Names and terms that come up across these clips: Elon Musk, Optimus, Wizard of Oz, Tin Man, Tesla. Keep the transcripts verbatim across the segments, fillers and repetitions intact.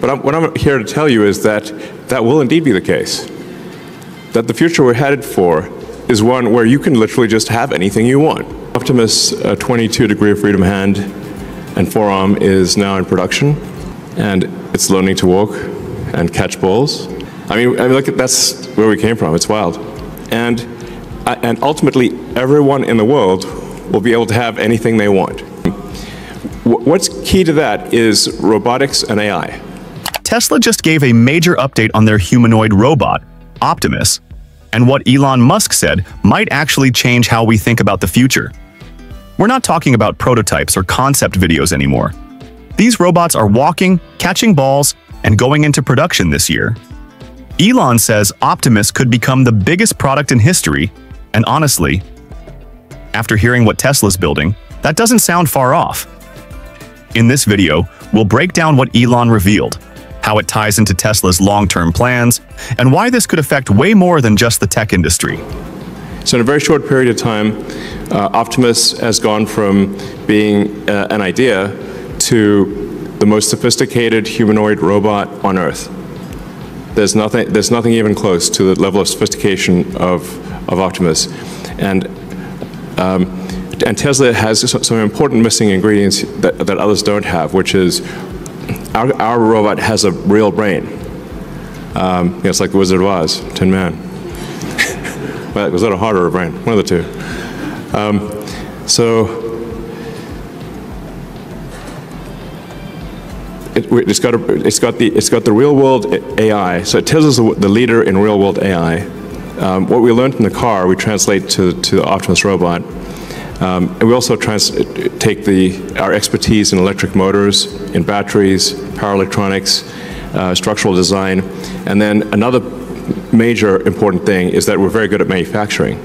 But I'm, what I'm here to tell you is that that will indeed be the case. That the future we're headed for is one where you can literally just have anything you want. Optimus uh, twenty-two degree of freedom hand and forearm is now in production, and it's learning to walk and catch balls. I mean, I mean look, that's where we came from. It's wild. And, uh, and ultimately, everyone in the world will be able to have anything they want. What's key to that is robotics and A I. Tesla just gave a major update on their humanoid robot, Optimus, and what Elon Musk said might actually change how we think about the future. We're not talking about prototypes or concept videos anymore. These robots are walking, catching balls, and going into production this year. Elon says Optimus could become the biggest product in history, and honestly, after hearing what Tesla's building, that doesn't sound far off. In this video, we'll break down what Elon revealed, how it ties into Tesla's long-term plans, and why this could affect way more than just the tech industry. So in a very short period of time, uh, Optimus has gone from being uh, an idea to the most sophisticated humanoid robot on Earth. There's nothing, there's nothing even close to the level of sophistication of, of Optimus. And um, And Tesla has some important missing ingredients that, that others don't have, which is our, our robot has a real brain. Um, you know, it's like the Wizard of Oz, Tin Man. Well, was that a heart or a brain? One of the two. Um, so it, it's got a, it's got the it's got the real world A I. So Tesla's the, the leader in real world A I. Um, what we learned in the car, we translate to to the Optimus robot. Um, and we also trans take the, our expertise in electric motors, in batteries, power electronics, uh, structural design, and then another major important thing is that we're very good at manufacturing.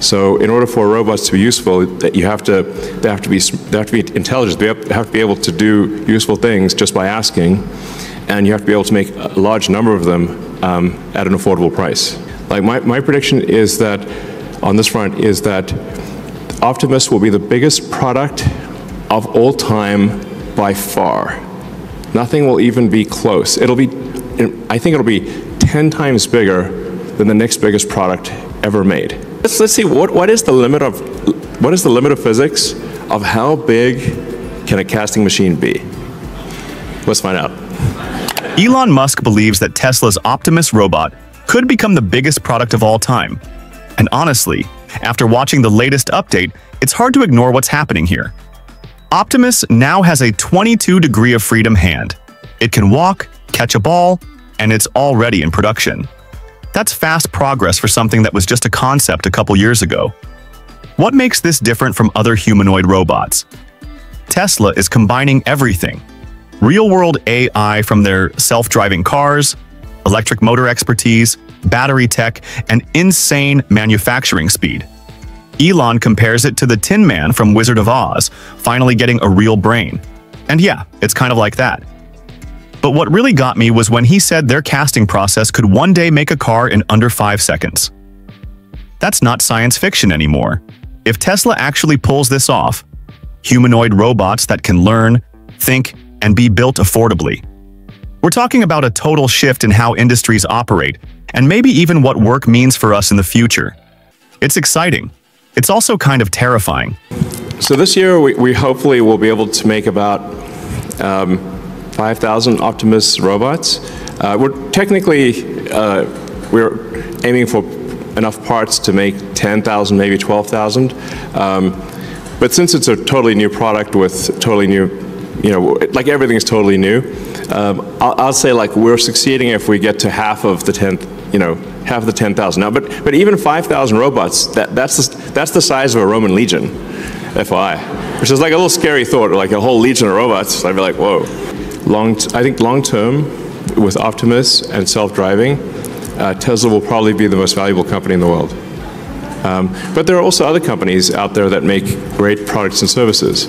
So in order for robots to be useful, that you have to, they have to be, they have to be intelligent, they have, have to be able to do useful things just by asking, and you have to be able to make a large number of them um, at an affordable price. Like my, my prediction is that, on this front, is that Optimus will be the biggest product of all time by far. Nothing will even be close. It'll be, I think it'll be ten times bigger than the next biggest product ever made. Let's, let's see, what, what is the limit of, what is the limit of physics of how big can a casting machine be? Let's find out. Elon Musk believes that Tesla's Optimus robot could become the biggest product of all time. And honestly, after watching the latest update, it's hard to ignore what's happening here. Optimus now has a twenty-two degree of freedom hand. It can walk, catch a ball, and it's already in production. That's fast progress for something that was just a concept a couple years ago. What makes this different from other humanoid robots? Tesla is combining everything: real-world A I from their self-driving cars, electric motor expertise, battery tech, and insane manufacturing speed. Elon compares it to the Tin Man from Wizard of Oz, finally getting a real brain. And yeah, it's kind of like that. But what really got me was when he said their casting process could one day make a car in under five seconds. That's not science fiction anymore. If Tesla actually pulls this off, humanoid robots that can learn, think, and be built affordably. We're talking about a total shift in how industries operate, and maybe even what work means for us in the future. It's exciting. It's also kind of terrifying. So this year, we, we hopefully will be able to make about um, five thousand Optimus robots. Uh, we're technically, uh, we're aiming for enough parts to make ten thousand, maybe twelve thousand. Um, but since it's a totally new product with totally new, you know, like everything is totally new, um, I'll, I'll say like we're succeeding if we get to half of the ten, you know, half of the ten thousand. Now, but but even five thousand robots, that that's the, that's the size of a Roman legion, F Y I, which is like a little scary thought. Like a whole legion of robots, I'd be like, whoa. Long, t I think long term, with Optimus and self-driving, uh, Tesla will probably be the most valuable company in the world. Um, but there are also other companies out there that make great products and services.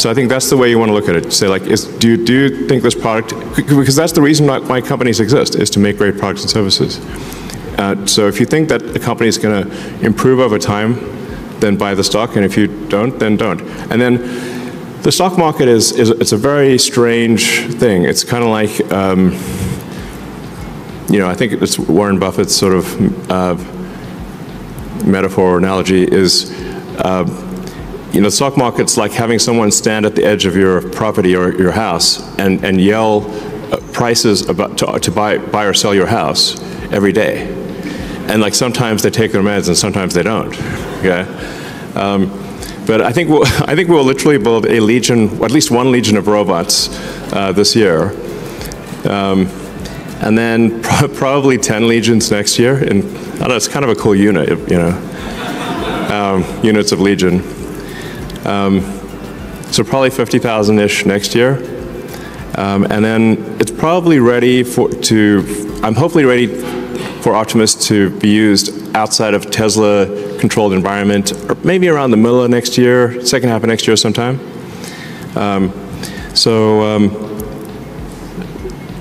So I think that's the way you want to look at it. Say like, is, do, you, do you think this product, because that's the reason why companies exist, is to make great products and services. Uh, so if you think that the company is going to improve over time, then buy the stock, and if you don't, then don't. And then The stock market is, is it's a very strange thing. It's kind of like, um, you know, I think it's Warren Buffett's sort of uh, metaphor or analogy is, uh, you know, the stock market's like having someone stand at the edge of your property or your house and, and yell prices about to, to buy, buy or sell your house every day. And like sometimes they take their meds and sometimes they don't, okay? Um, But I think we'll, I think we'll literally build a legion, at least one legion of robots uh, this year, um, and then pro probably ten legions next year. And I don't know, it's kind of a cool unit, you know, um, units of legion. Um, so probably fifty thousand-ish next year, um, and then it's probably ready for to. I'm hopefully ready for Optimus to be used outside of Tesla. Controlled environment, or maybe around the middle of next year, second half of next year sometime. Um, so, um,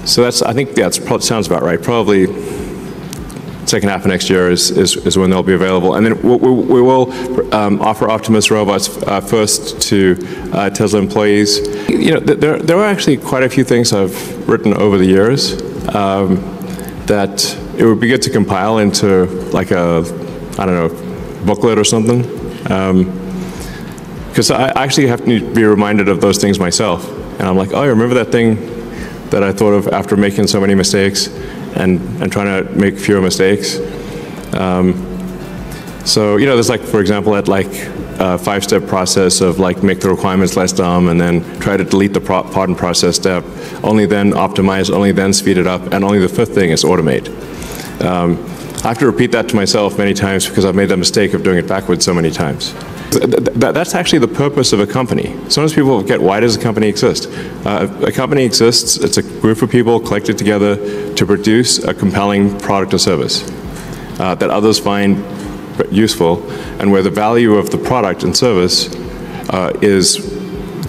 so that's, I think that yeah, sounds about right. Probably second half of next year is, is, is when they'll be available. And then we, we, we will um, offer Optimus robots uh, first to uh, Tesla employees. You know, there, there are actually quite a few things I've written over the years um, that it would be good to compile into like a, I don't know, booklet or something, because um, I actually have to be reminded of those things myself. And I'm like, oh, I remember that thing that I thought of after making so many mistakes and, and trying to make fewer mistakes. Um, so, you know, there's like, for example, that like uh, five-step process of like make the requirements less dumb and then try to delete the pro pardon process step, only then optimize, only then speed it up, and only the fifth thing is automate. Um, I have to repeat that to myself many times because I've made the mistake of doing it backwards so many times. That's actually the purpose of a company. Sometimes people get, why does a company exist? Uh, a company exists, it's a group of people collected together to produce a compelling product or service uh, that others find useful and where the value of the product and service uh, is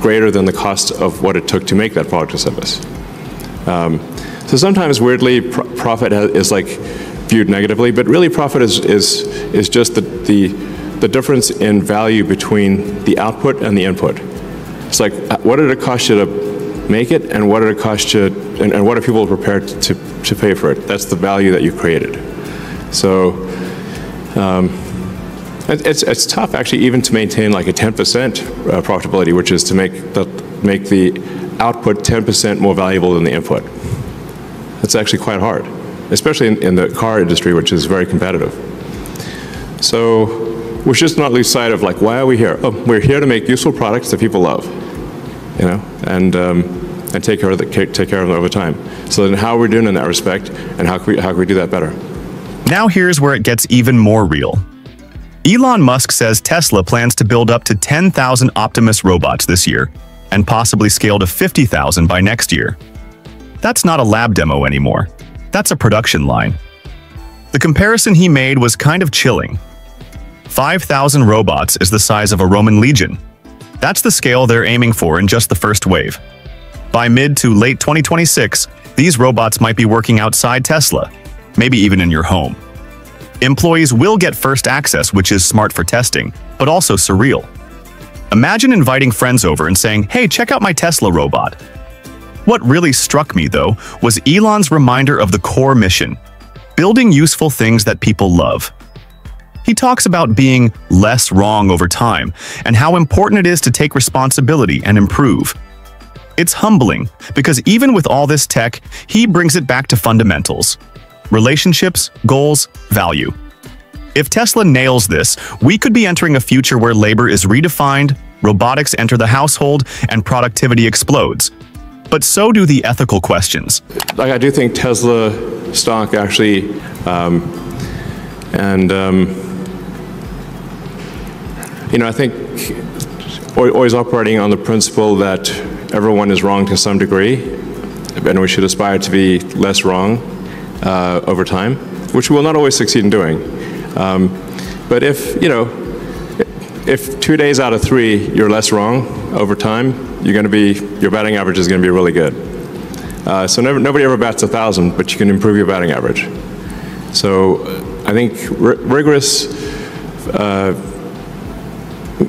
greater than the cost of what it took to make that product or service. Um, so sometimes, weirdly, pr profit is like, viewed negatively, but really profit is, is, is just the, the, the difference in value between the output and the input. It's like, what did it cost you to make it, and what did it cost you, and, and what are people prepared to, to pay for it? That's the value that you created. So, um, it, it's, it's tough actually even to maintain like a ten percent uh, profitability, which is to make the, make the output ten percent more valuable than the input. That's actually quite hard. Especially in, in the car industry, which is very competitive. So we should not lose sight of like, why are we here? Oh, we're here to make useful products that people love, you know, and um, and take care of the, take care of them over time. So then, how are we doing in that respect, and how can we how can we do that better? Now here's where it gets even more real. Elon Musk says Tesla plans to build up to ten thousand Optimus robots this year, and possibly scale to fifty thousand by next year. That's not a lab demo anymore. That's a production line. The comparison he made was kind of chilling. five thousand robots is the size of a Roman legion. That's the scale they're aiming for in just the first wave. By mid to late twenty twenty-six, these robots might be working outside Tesla, maybe even in your home. Employees will get first access, which is smart for testing, but also surreal. Imagine inviting friends over and saying, "Hey, check out my Tesla robot." What really struck me, though, was Elon's reminder of the core mission, building useful things that people love. He talks about being less wrong over time and how important it is to take responsibility and improve. It's humbling because even with all this tech, he brings it back to fundamentals: relationships, goals, value. If Tesla nails this, we could be entering a future where labor is redefined, robotics enter the household, and productivity explodes. But so do the ethical questions. Like, I do think Tesla stock actually, um, and um, you know, I think always operating on the principle that everyone is wrong to some degree, and we should aspire to be less wrong uh, over time, which we will not always succeed in doing. Um, but if you know, if two days out of three you're less wrong over time, you're going to be, your batting average is going to be really good. Uh, so never, nobody ever bats a thousand, but you can improve your batting average. So I think rigorous uh,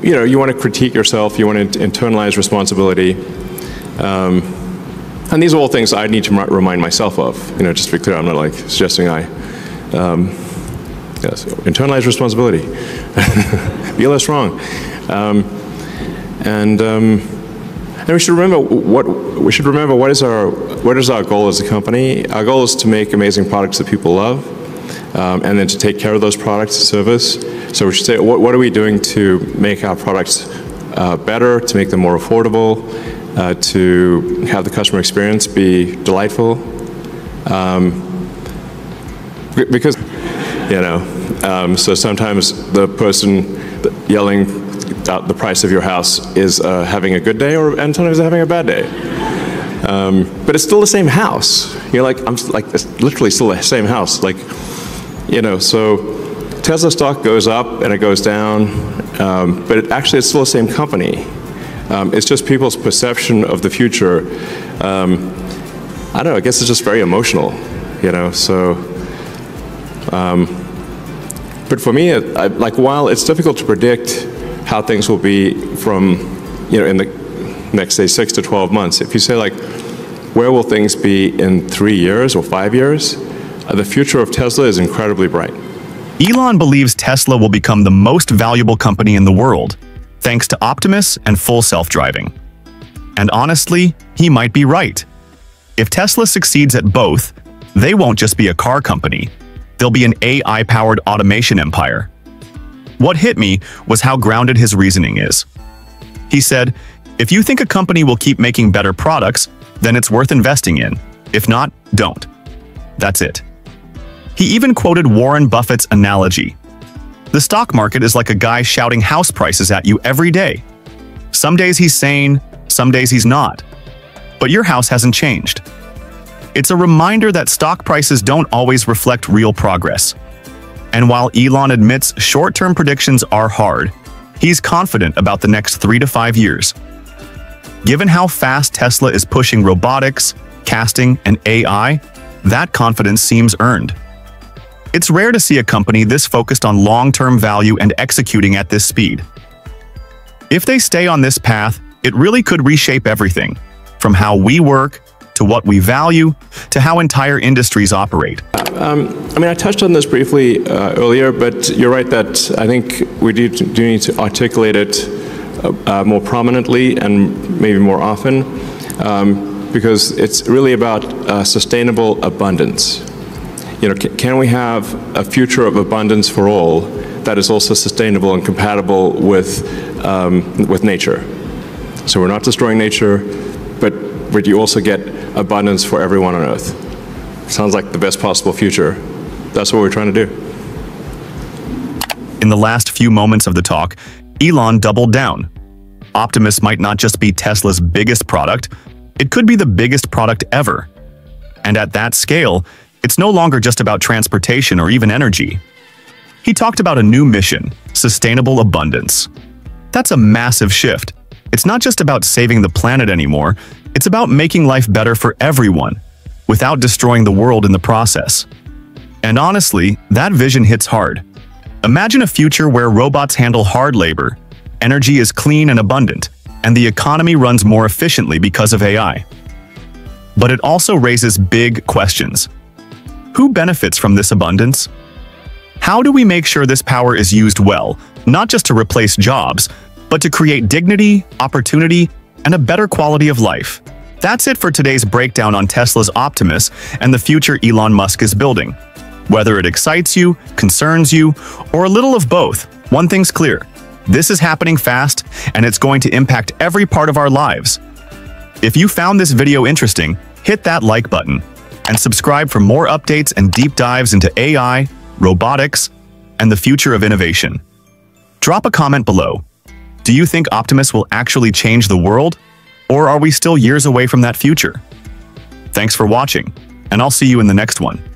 you know, you want to critique yourself, you want to internalize responsibility. Um, and these are all things I need to m remind myself of, you know, just to be clear, I'm not like suggesting I. Um, yes, internalize responsibility. Be less wrong. Um, and, um, and we should remember what, we should remember what is our, what is our goal as a company? Our goal is to make amazing products that people love. Um, and then to take care of those products and service. So we should say, what, what are we doing to make our products uh, better, to make them more affordable, uh, to have the customer experience be delightful? Um, because, you know, um, so sometimes the person yelling out the price of your house is uh, having a good day, or, and sometimes they're having a bad day. Um, but it's still the same house. You're like, I'm like, it's literally still the same house. Like, you know, so Tesla stock goes up and it goes down, um, but it actually it's still the same company. Um, it's just people's perception of the future. Um, I don't know, I guess it's just very emotional, you know, so. Um, but for me, it, I, like, while it's difficult to predict how things will be from, you know, in the next, say, six to twelve months. If you say, like, where will things be in three years or five years? Uh, the future of Tesla is incredibly bright. Elon believes Tesla will become the most valuable company in the world, thanks to Optimus and full self-driving. And honestly, he might be right. If Tesla succeeds at both, they won't just be a car company. They'll be an A I-powered automation empire. What hit me was how grounded his reasoning is. He said, if you think a company will keep making better products, then it's worth investing in. If not, don't. That's it. He even quoted Warren Buffett's analogy. The stock market is like a guy shouting house prices at you every day. Some days he's sane, some days he's not. But your house hasn't changed. It's a reminder that stock prices don't always reflect real progress. And while Elon admits short-term predictions are hard, he's confident about the next three to five years. Given how fast Tesla is pushing robotics, casting, and A I, that confidence seems earned. It's rare to see a company this focused on long-term value and executing at this speed. If they stay on this path, it really could reshape everything, from how we work, to what we value, to how entire industries operate. Um, I mean, I touched on this briefly uh, earlier, but you're right that I think we do, do need to articulate it Uh, more prominently and maybe more often, um, because it's really about uh, sustainable abundance. You know, c can we have a future of abundance for all that is also sustainable and compatible with um, with nature? So we're not destroying nature, but but you also get abundance for everyone on Earth. Sounds like the best possible future. That's what we're trying to do. In the last few moments of the talk, Elon doubled down. Optimus might not just be Tesla's biggest product, it could be the biggest product ever. And at that scale, it's no longer just about transportation or even energy. He talked about a new mission, sustainable abundance. That's a massive shift. It's not just about saving the planet anymore, it's about making life better for everyone, without destroying the world in the process. And honestly, that vision hits hard. Imagine a future where robots handle hard labor, energy is clean and abundant, and the economy runs more efficiently because of A I. But it also raises big questions. Who benefits from this abundance? How do we make sure this power is used well, not just to replace jobs, but to create dignity, opportunity, and a better quality of life? That's it for today's breakdown on Tesla's Optimus and the future Elon Musk is building. Whether it excites you, concerns you, or a little of both, one thing's clear. This is happening fast, and it's going to impact every part of our lives. If you found this video interesting, hit that like button, and subscribe for more updates and deep dives into A I, robotics, and the future of innovation. Drop a comment below. Do you think Optimus will actually change the world, or are we still years away from that future? Thanks for watching, and I'll see you in the next one.